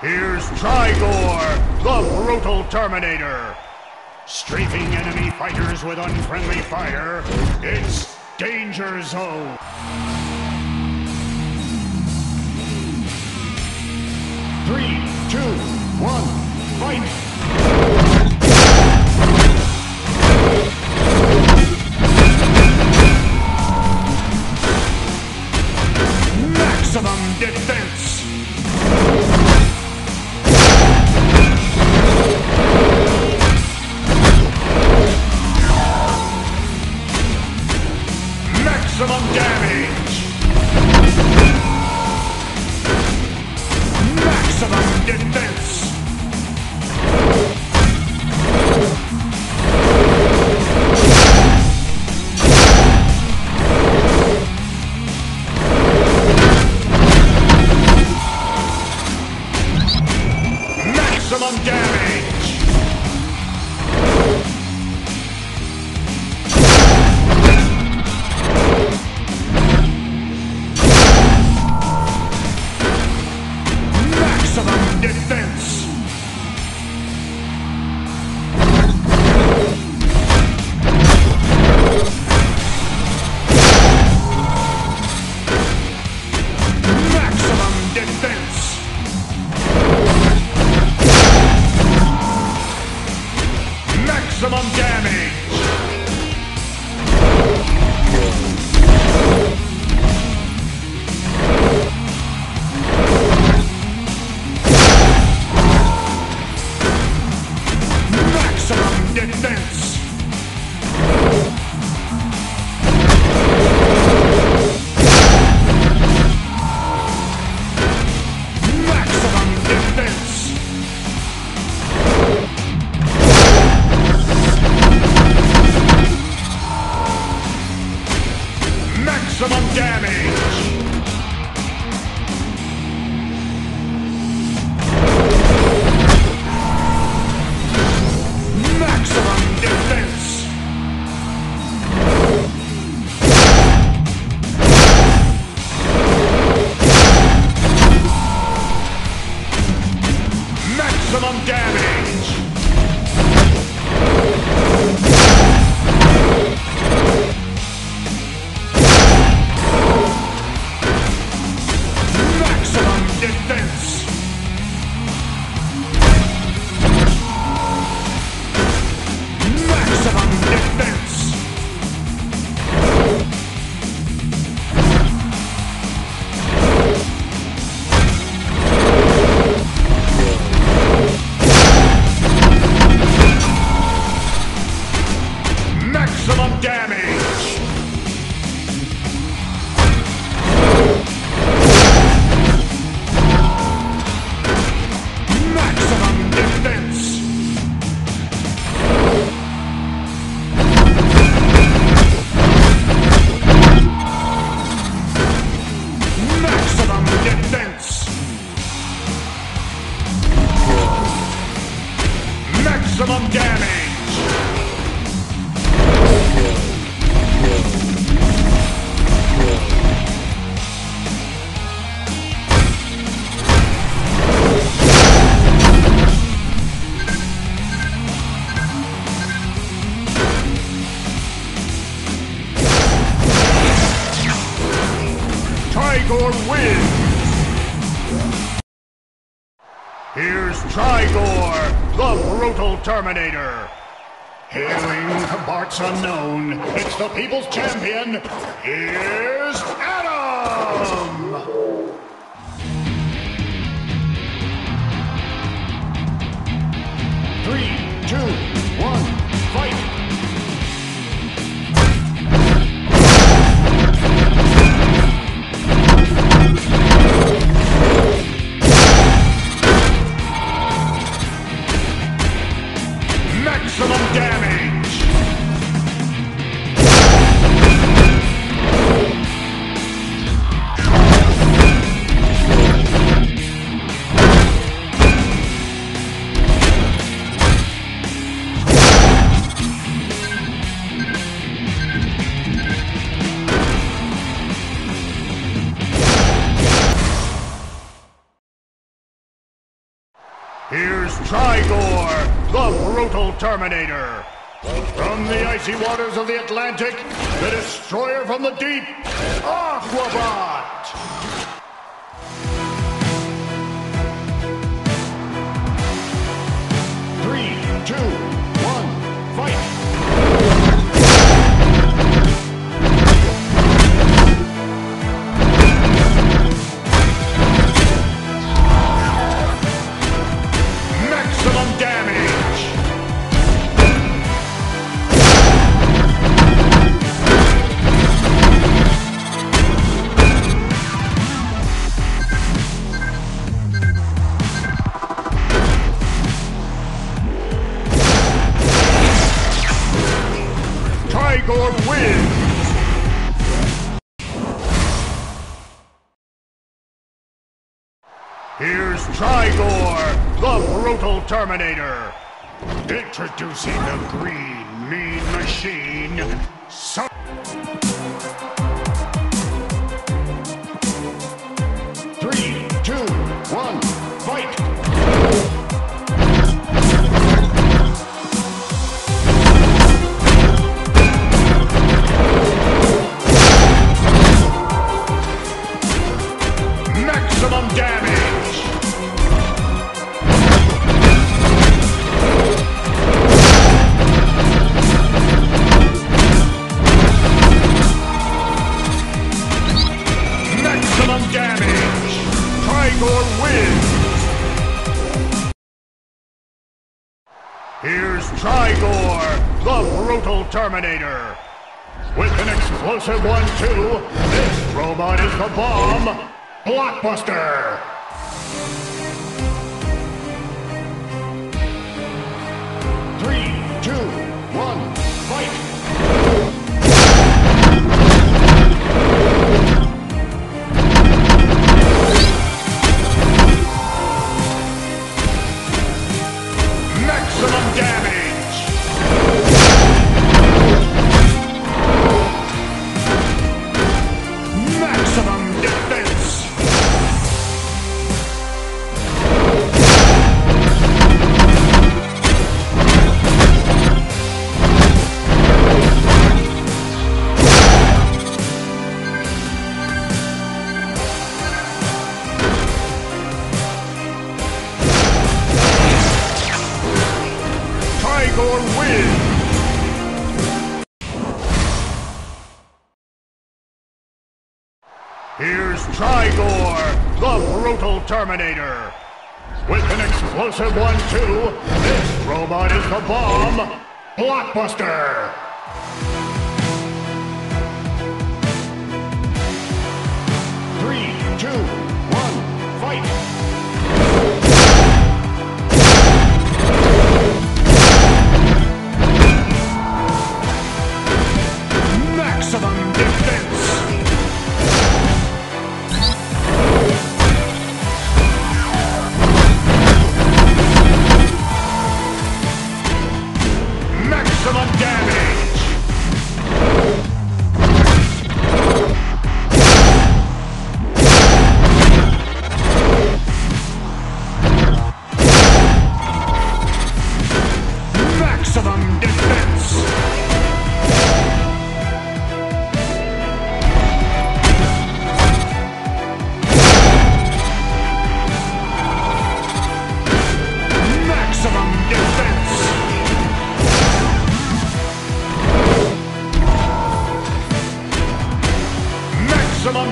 Here's Tri Gore, the brutal Terminator. Strafing enemy fighters with unfriendly fire, it's Danger Zone. Three, two, one, fight! Maximum Defense! Maximum Damage! Maximum Defense! Maximum Damage! Maximum Defense! Maximum Defense! Maximum Damage! Maximum Defense! Maximum Defense! Maximum Damage! Maximum Defense! Maximum Damage! Maximum Defense! Maximum Defense! Maximum Damage! Maximum Defense! Maximum Defense! Maximum Damage! Tri Gore wins! Here's Tri Gore, the brutal Terminator! Hailing to parts unknown, it's the people's champion, here's Adam! Maximum Damage! Here's Tri Gore, the brutal Terminator. From the icy waters of the Atlantic, the destroyer from the deep, Aquabot! Or win! Here's Tri Gore, the brutal Terminator. Introducing the green mean machine. Maximum damage! Maximum damage! Tri Gore wins! Here's Tri Gore, the brutal Terminator! With an explosive 1-2, this robot is the bomb! Blockbuster! Or win! Here's Tri Gore, the brutal Terminator. With an explosive 1-2, this robot is the bomb, Blockbuster! Maximum Defense! Maximum Damage! Maximum Defense! Maximum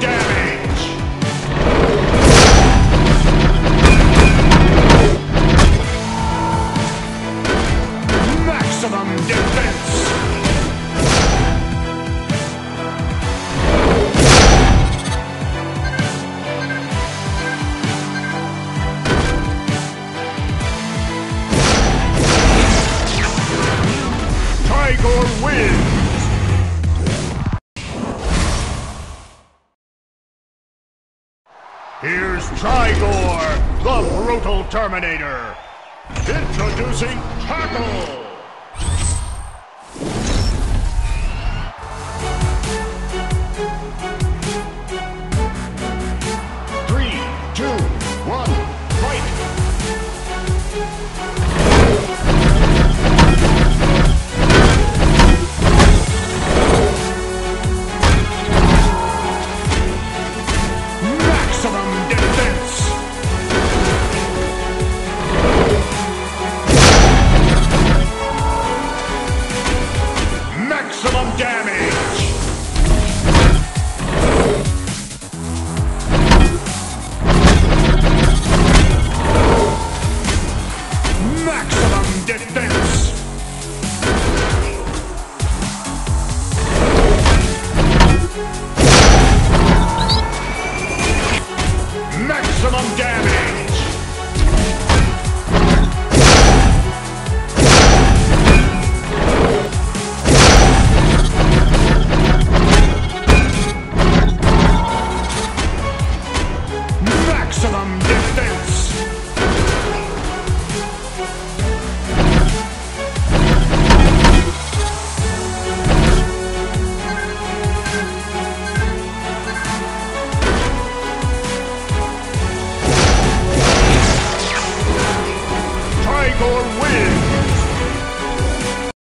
damage! Maximum defense! Tri Gore wins! Here's Tri Gore, the brutal Terminator. Introducing Tackle! Three, two, one, fight! maximum damage. Maximum damage.